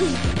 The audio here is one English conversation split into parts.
Winner!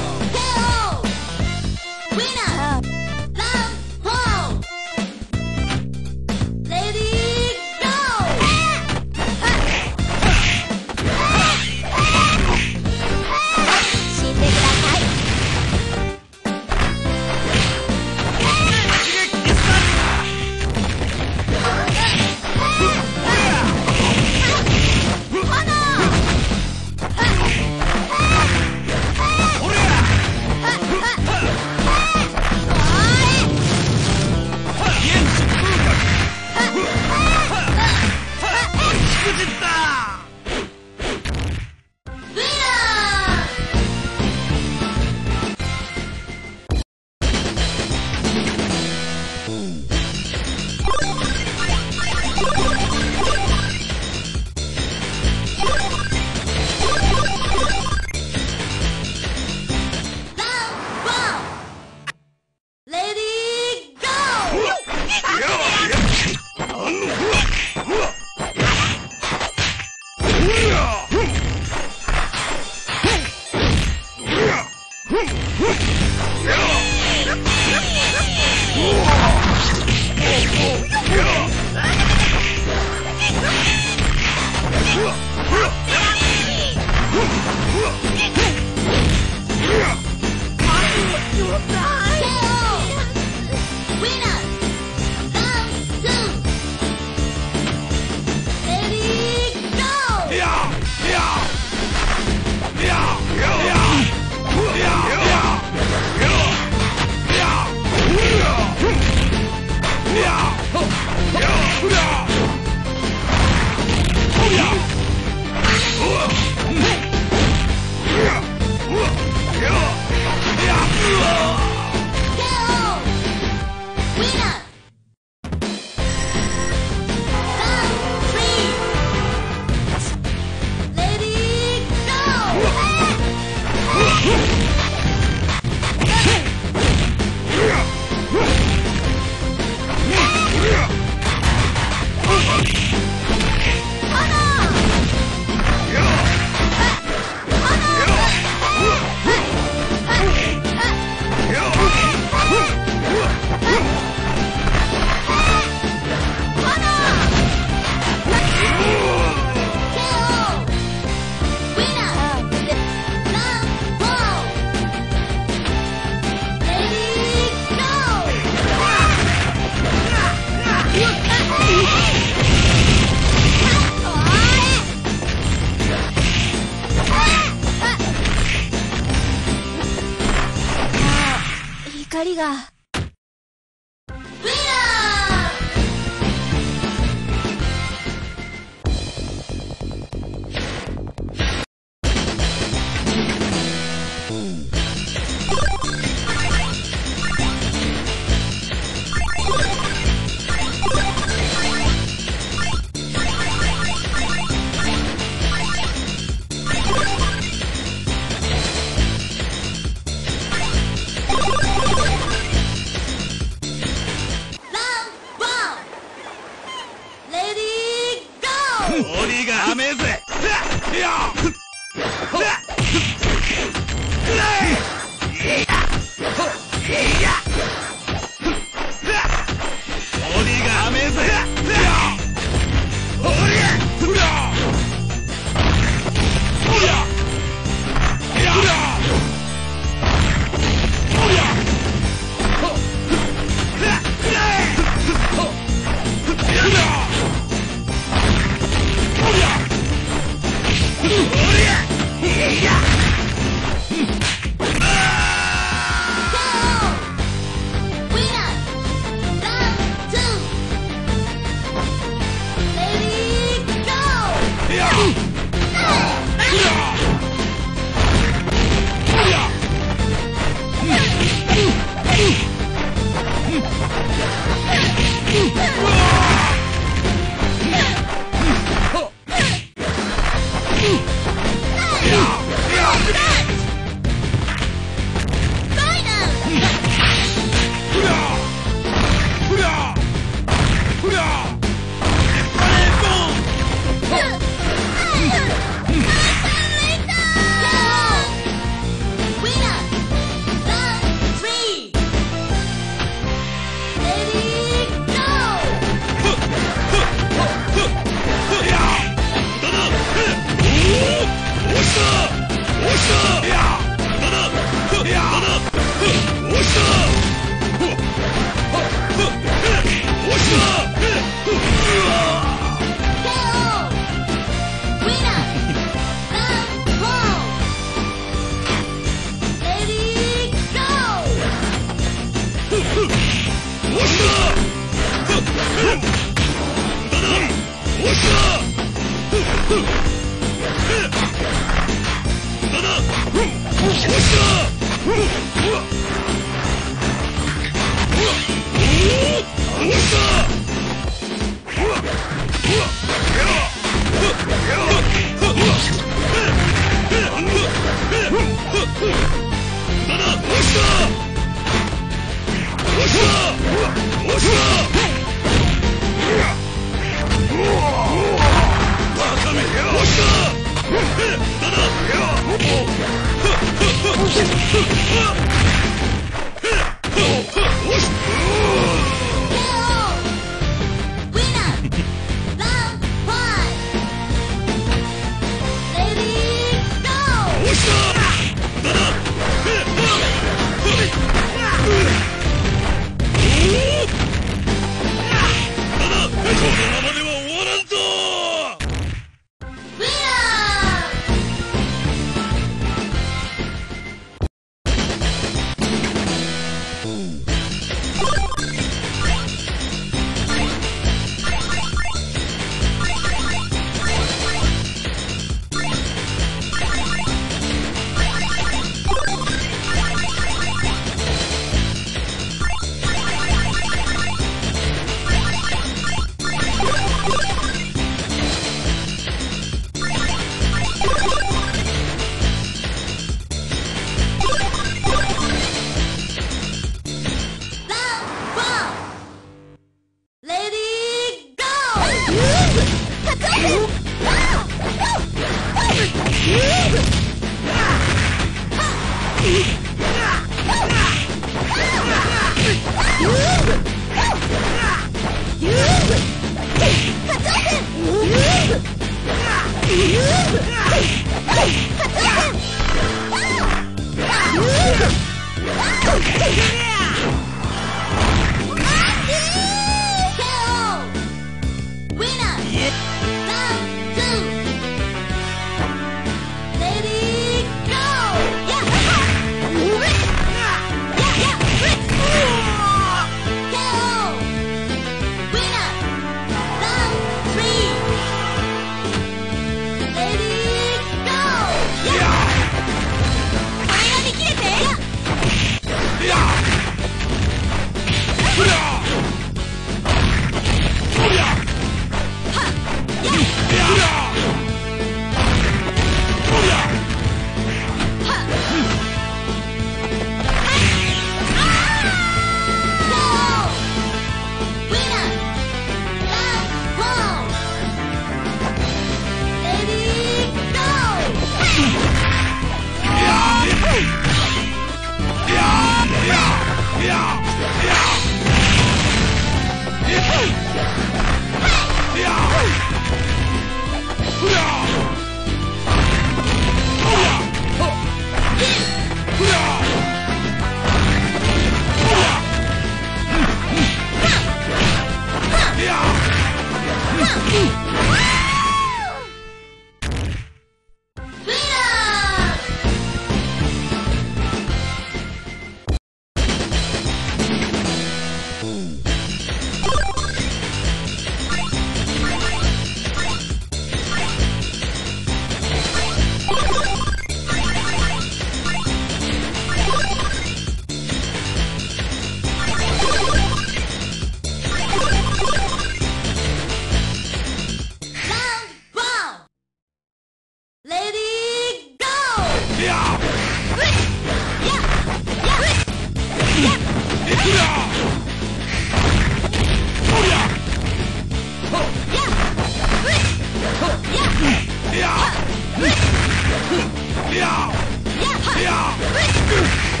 Yeah!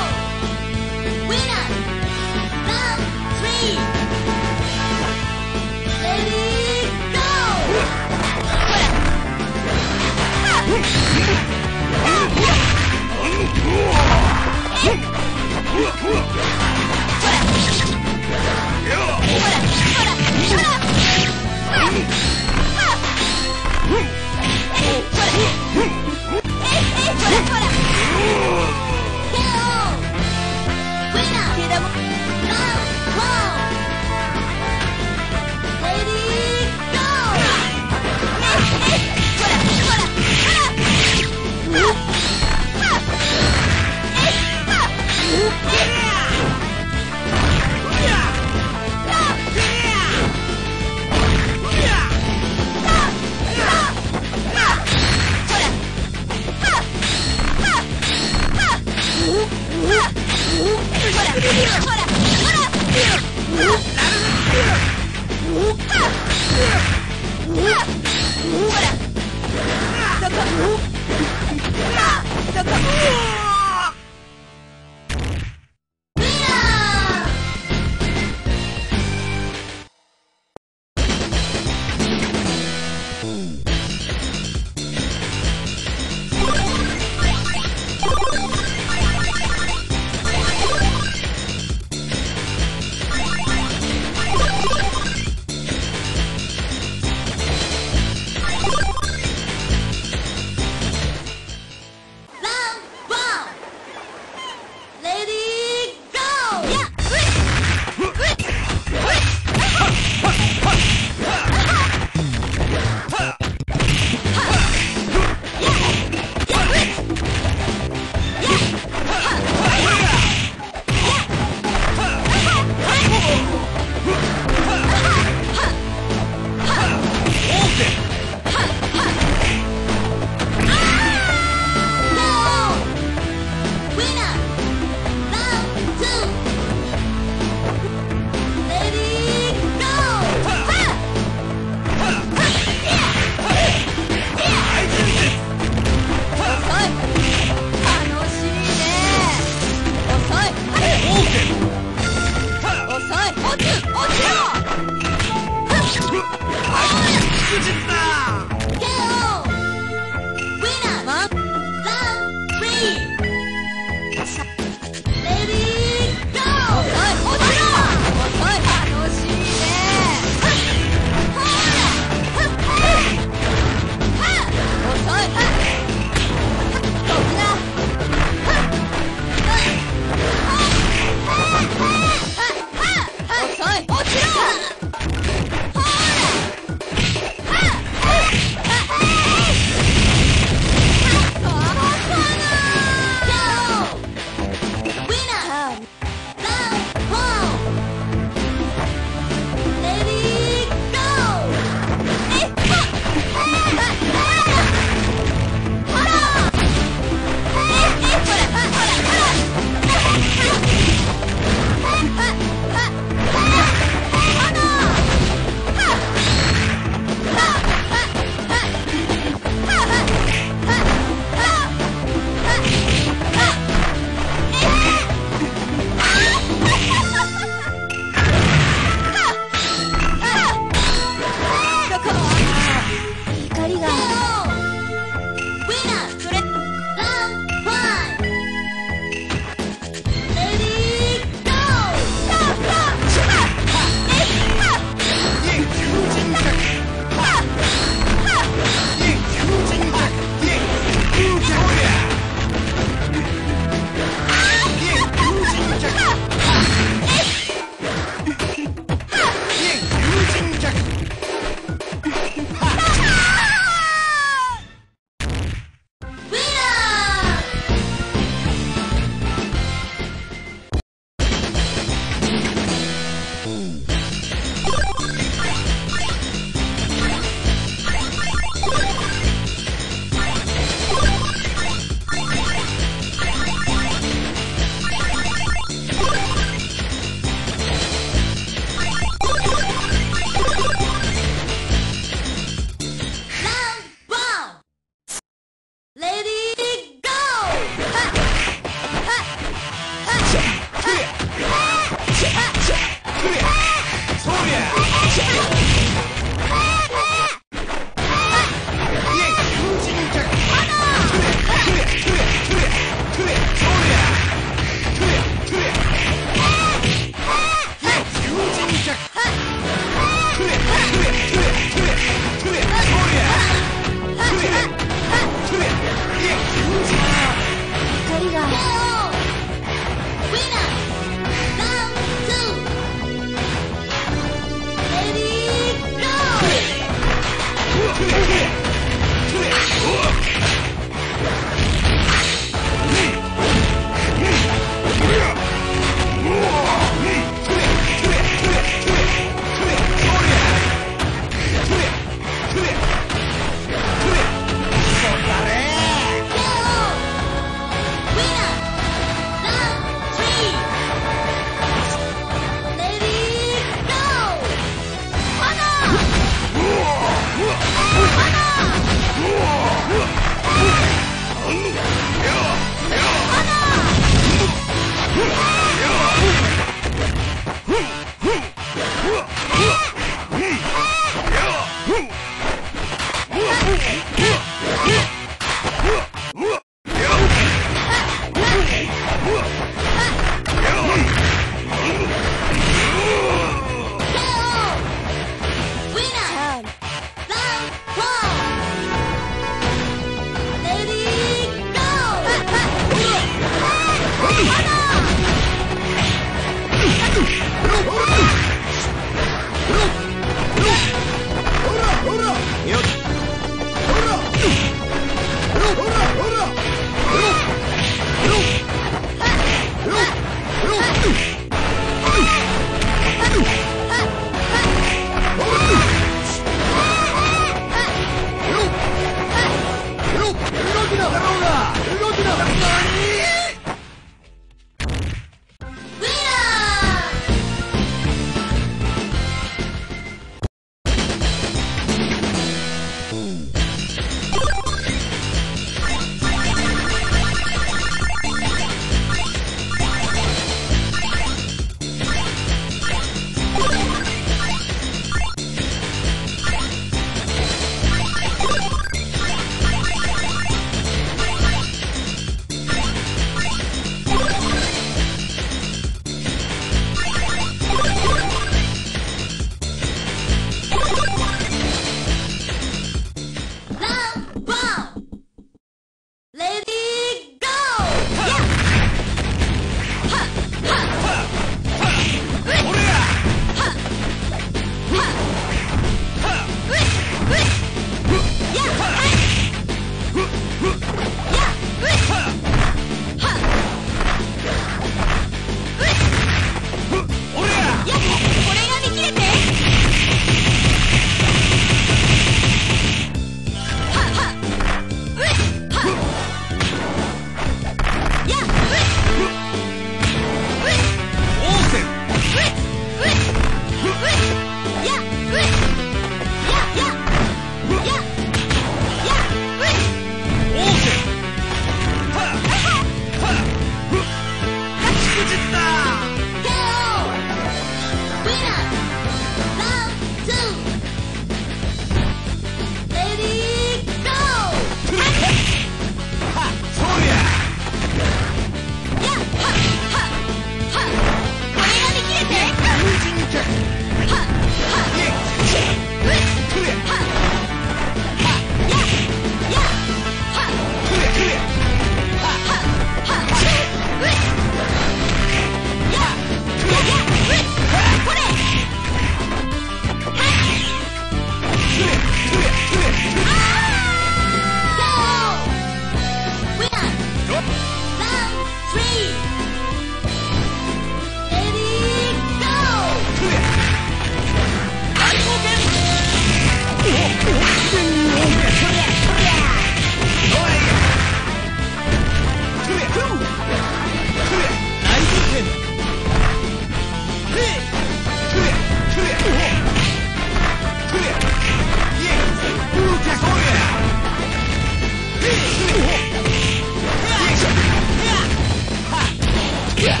Yeah!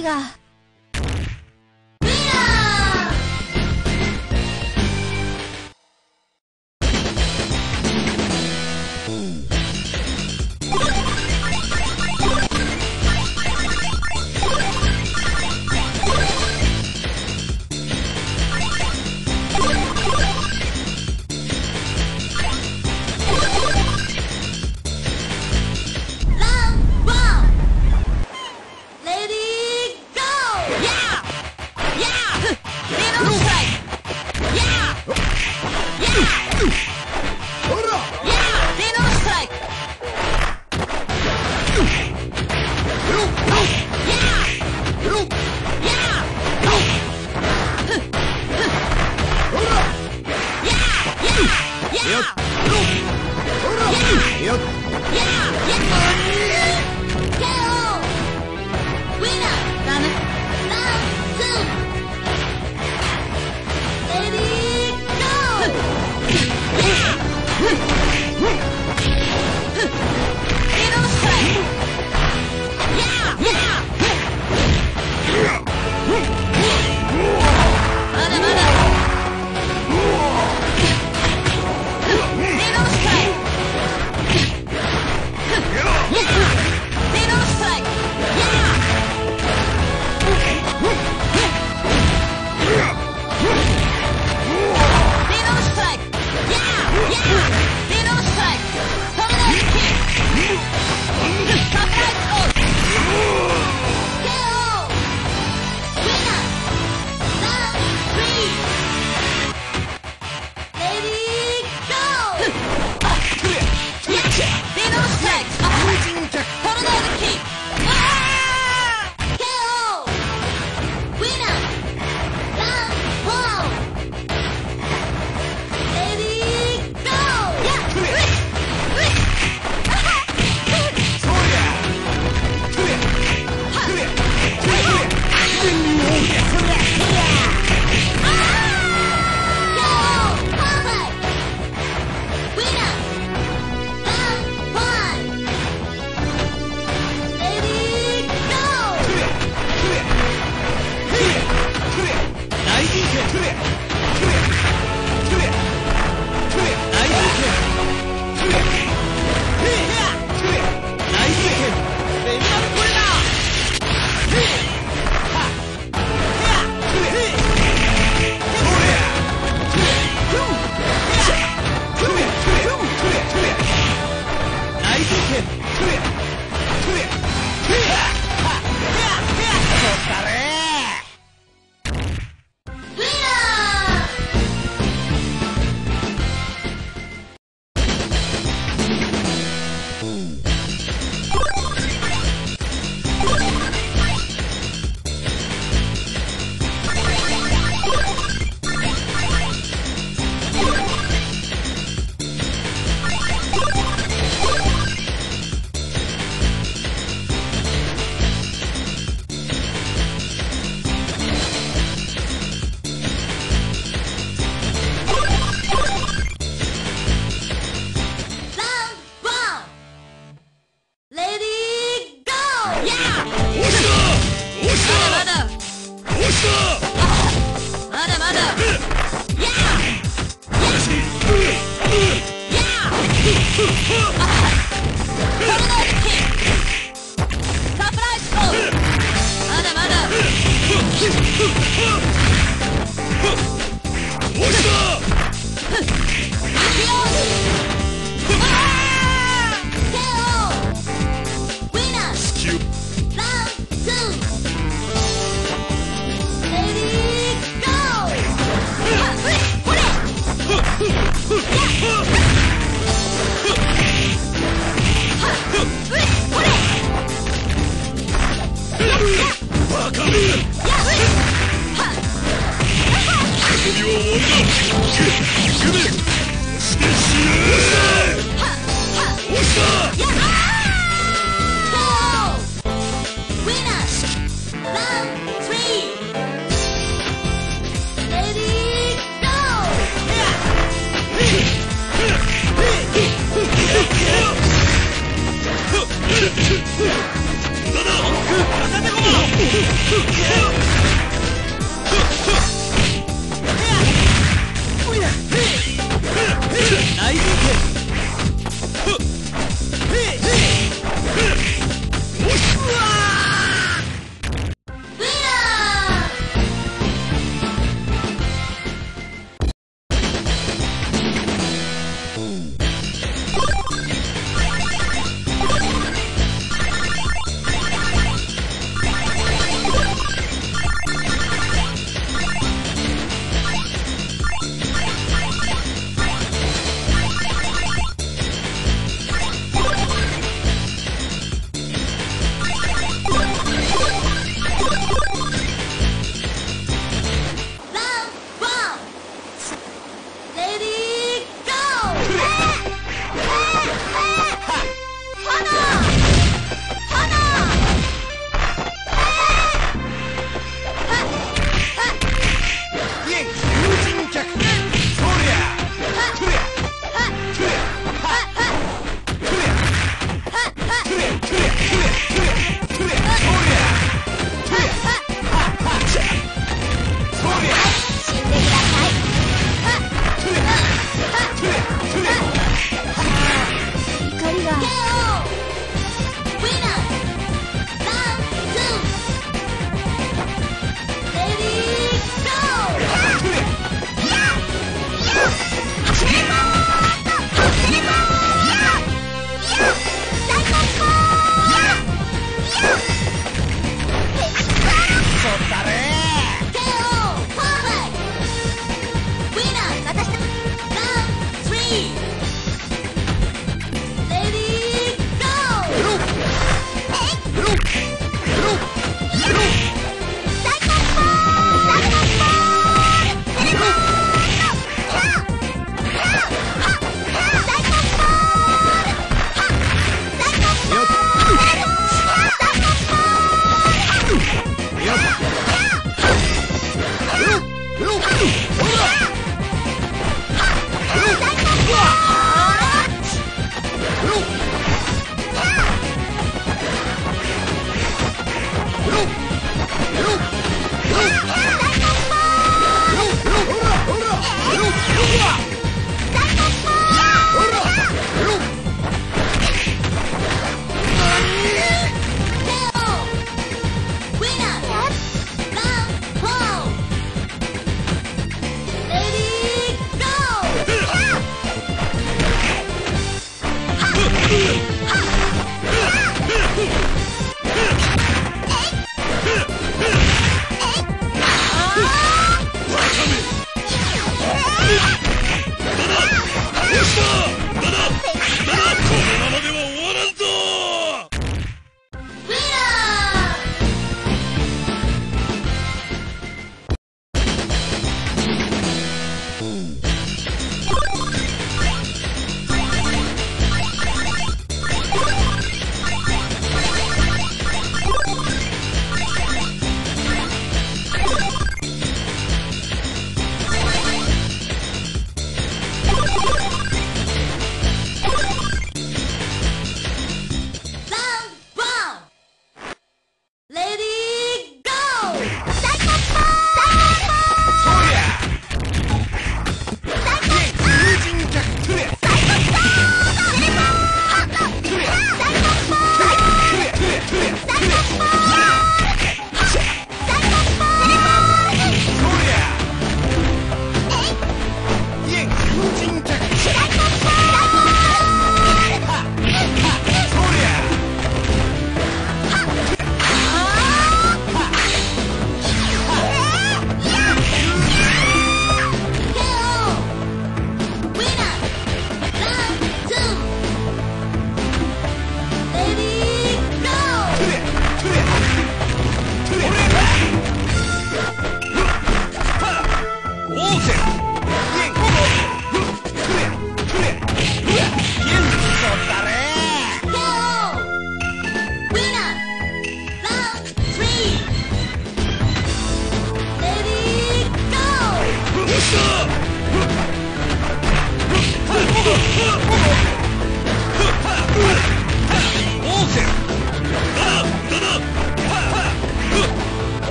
りがウィナー。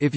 If